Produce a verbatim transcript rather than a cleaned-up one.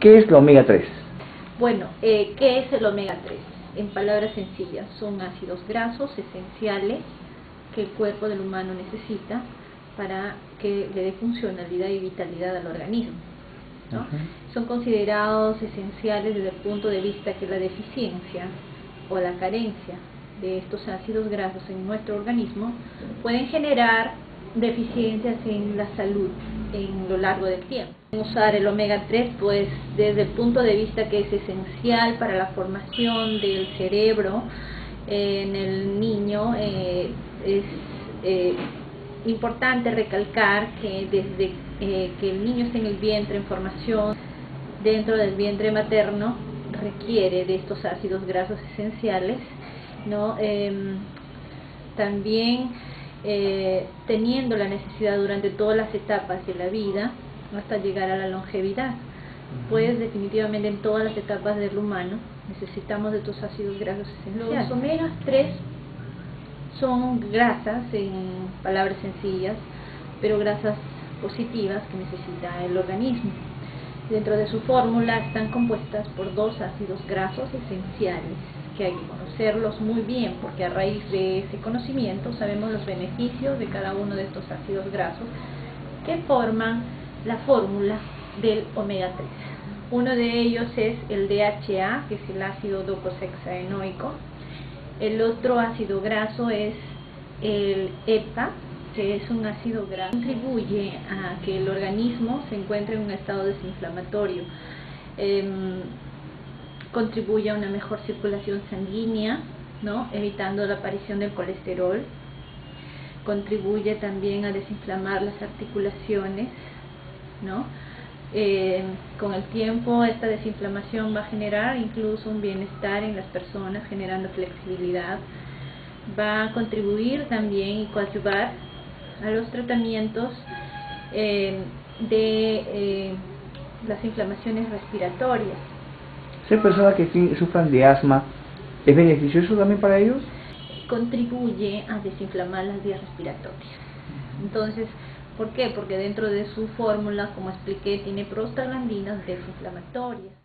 ¿Qué es la omega tres? Bueno, eh, ¿qué es el omega tres? En palabras sencillas, son ácidos grasos esenciales que el cuerpo del humano necesita para que le dé funcionalidad y vitalidad al organismo, ¿no? Uh-huh. Son considerados esenciales desde el punto de vista que la deficiencia o la carencia de estos ácidos grasos en nuestro organismo pueden generar deficiencias en la salud en lo largo del tiempo. Usar el omega tres, pues desde el punto de vista que es esencial para la formación del cerebro eh, en el niño, eh, es eh, importante recalcar que desde eh, que el niño esté en el vientre en formación, dentro del vientre materno, requiere de estos ácidos grasos esenciales, ¿no? Eh, también eh, teniendo la necesidad durante todas las etapas de la vida hasta llegar a la longevidad, pues definitivamente en todas las etapas del humano necesitamos de estos ácidos grasos esenciales. Los omega tres son grasas, en palabras sencillas, pero grasas positivas que necesita el organismo. Dentro de su fórmula están compuestas por dos ácidos grasos esenciales, que hay que conocerlos muy bien, porque a raíz de ese conocimiento sabemos los beneficios de cada uno de estos ácidos grasos que forman la fórmula del omega tres. Uno de ellos es el D H A, que es el ácido docosahexaenoico. El otro ácido graso es el E P A, que es un ácido graso que contribuye a que el organismo se encuentre en un estado desinflamatorio, eh, contribuye a una mejor circulación sanguínea, ¿no?, evitando la aparición del colesterol, contribuye también a desinflamar las articulaciones, ¿no? Eh, con el tiempo esta desinflamación va a generar incluso un bienestar en las personas, generando flexibilidad. Va a contribuir también y coadyuvar a los tratamientos eh, de eh, las inflamaciones respiratorias. ¿Hay personas que sufran de asma? ¿Es beneficioso también para ellos? Contribuye a desinflamar las vías respiratorias. Entonces, ¿por qué? Porque dentro de su fórmula, como expliqué, tiene prostaglandinas desinflamatorias.